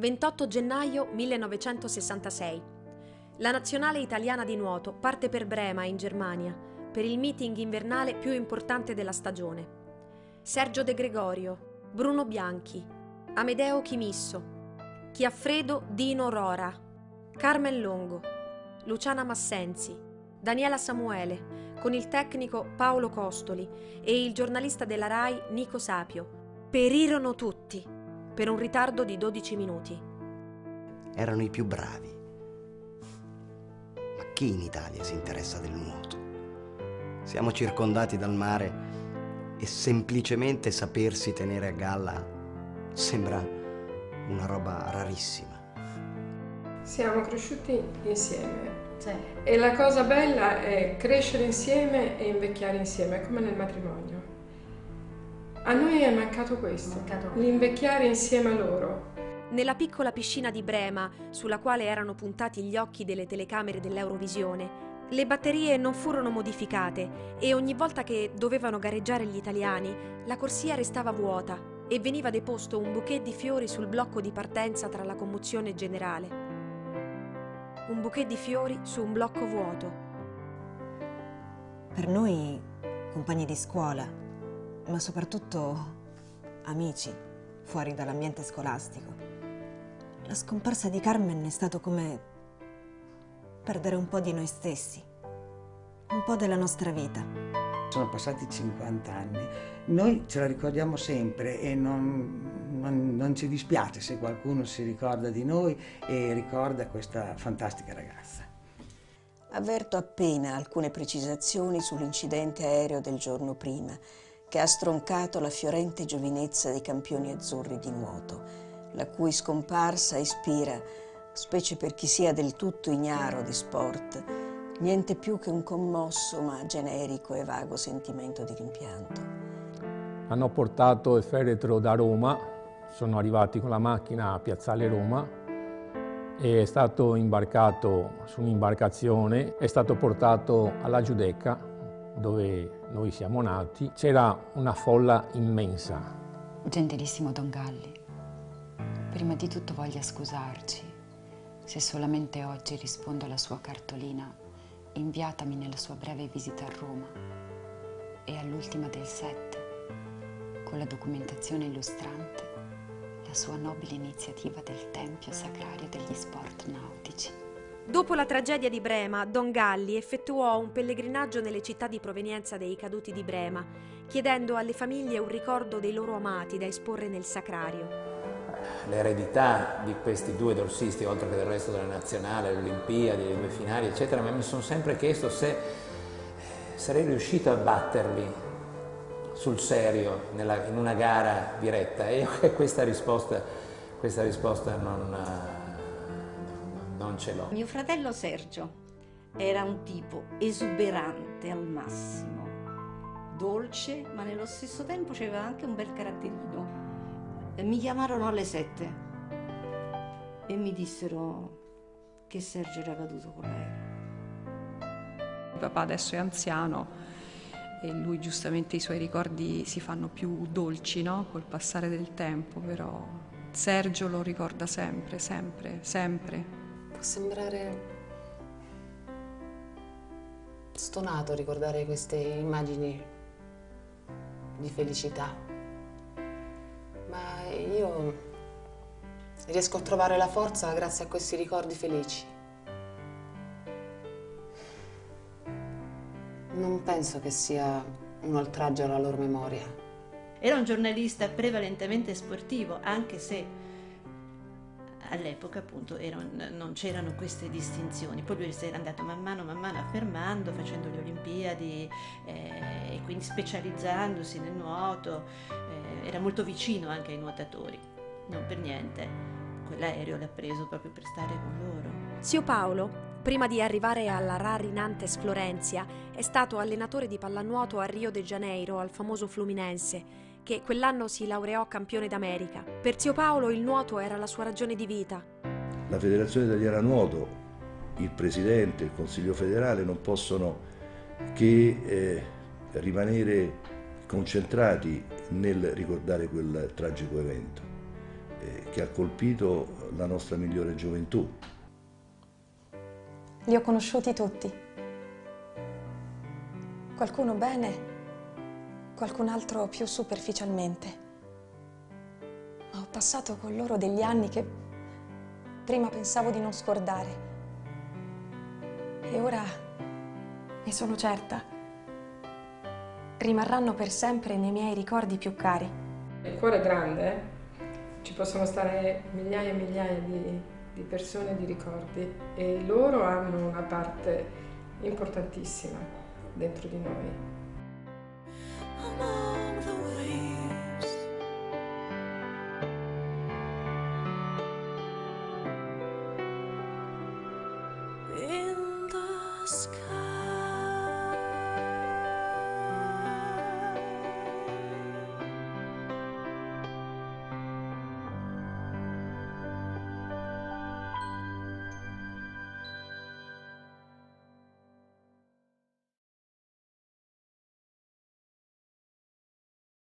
28 gennaio 1966. La nazionale italiana di nuoto parte per Brema, in Germania, per il meeting invernale più importante della stagione. Sergio De Gregorio, Bruno Bianchi, Amedeo Chimisso, Chiaffredo Dino Rora, Carmen Longo, Luciana Massenzi, Daniela Samuele, con il tecnico Paolo Costoli e il giornalista della Rai Nico Sapio, perirono tutti per un ritardo di 12 minuti. Erano i più bravi. Ma chi in Italia si interessa del nuoto? Siamo circondati dal mare e semplicemente sapersi tenere a galla sembra una roba rarissima. Siamo cresciuti insieme, sì. E la cosa bella è crescere insieme e invecchiare insieme, come nel matrimonio. A noi è mancato questo, l'invecchiare insieme a loro. Nella piccola piscina di Brema, sulla quale erano puntati gli occhi delle telecamere dell'Eurovisione, le batterie non furono modificate e ogni volta che dovevano gareggiare gli italiani, la corsia restava vuota e veniva deposto un bouquet di fiori sul blocco di partenza tra la commozione generale. Un bouquet di fiori su un blocco vuoto. Per noi compagni di scuola, ma soprattutto amici fuori dall'ambiente scolastico. La scomparsa di Carmen è stato come perdere un po' di noi stessi, un po' della nostra vita. Sono passati 50 anni, noi ce la ricordiamo sempre e non ci dispiace se qualcuno si ricorda di noi e ricorda questa fantastica ragazza. Avverto appena alcune precisazioni sull'incidente aereo del giorno prima, che ha stroncato la fiorente giovinezza dei campioni azzurri di nuoto, la cui scomparsa ispira, specie per chi sia del tutto ignaro di sport, niente più che un commosso ma generico e vago sentimento di rimpianto. Hanno portato il feretro da Roma, sono arrivati con la macchina a Piazzale Roma e è stato imbarcato su un'imbarcazione, è stato portato alla Giudecca dove noi siamo nati. C'era una folla immensa. Gentilissimo Don Galli, prima di tutto voglio scusarci se solamente oggi rispondo alla sua cartolina inviatami nella sua breve visita a Roma e all'ultima del 7, con la documentazione illustrante, la sua nobile iniziativa del Tempio Sacrario degli Sport Nautici. Dopo la tragedia di Brema, Don Galli effettuò un pellegrinaggio nelle città di provenienza dei caduti di Brema, chiedendo alle famiglie un ricordo dei loro amati da esporre nel Sacrario. L'eredità di questi due dorsisti, oltre che del resto della nazionale, le Olimpiadi, le due finali, eccetera, ma mi sono sempre chiesto se sarei riuscito a batterli sul serio in una gara diretta, e questa risposta non ce l'ho. Mio fratello Sergio era un tipo esuberante al massimo, dolce, ma nello stesso tempo aveva anche un bel caratterino. Mi chiamarono alle 7 e mi dissero che Sergio era caduto con l'aereo. Papà adesso è anziano e lui giustamente i suoi ricordi si fanno più dolci, no? Col passare del tempo, però Sergio lo ricorda sempre, sempre, sempre. Può sembrare stonato ricordare queste immagini di felicità. Ma io riesco a trovare la forza grazie a questi ricordi felici. Non penso che sia un oltraggio alla loro memoria. Era un giornalista prevalentemente sportivo, anche se all'epoca appunto non c'erano queste distinzioni. Poi lui si era andato man mano affermando, facendo le Olimpiadi e quindi specializzandosi nel nuoto. Era molto vicino anche ai nuotatori, non per niente quell'aereo l'ha preso proprio per stare con loro. Zio Paolo, prima di arrivare alla Rari Nantes Florencia, è stato allenatore di pallanuoto a Rio de Janeiro al famoso Fluminense, che quell'anno si laureò campione d'America. Per zio Paolo il nuoto era la sua ragione di vita. La Federazione Italiana Nuoto, il Presidente, il Consiglio Federale non possono che rimanere concentrati nel ricordare quel tragico evento, che ha colpito la nostra migliore gioventù. Li ho conosciuti tutti. Qualcuno bene, qualcun altro più superficialmente. Ma ho passato con loro degli anni che prima pensavo di non scordare. E ora ne sono certa. Rimarranno per sempre nei miei ricordi più cari. Il cuore è grande, eh? Ci possono stare migliaia e migliaia di persone, di ricordi, e loro hanno una parte importantissima dentro di noi.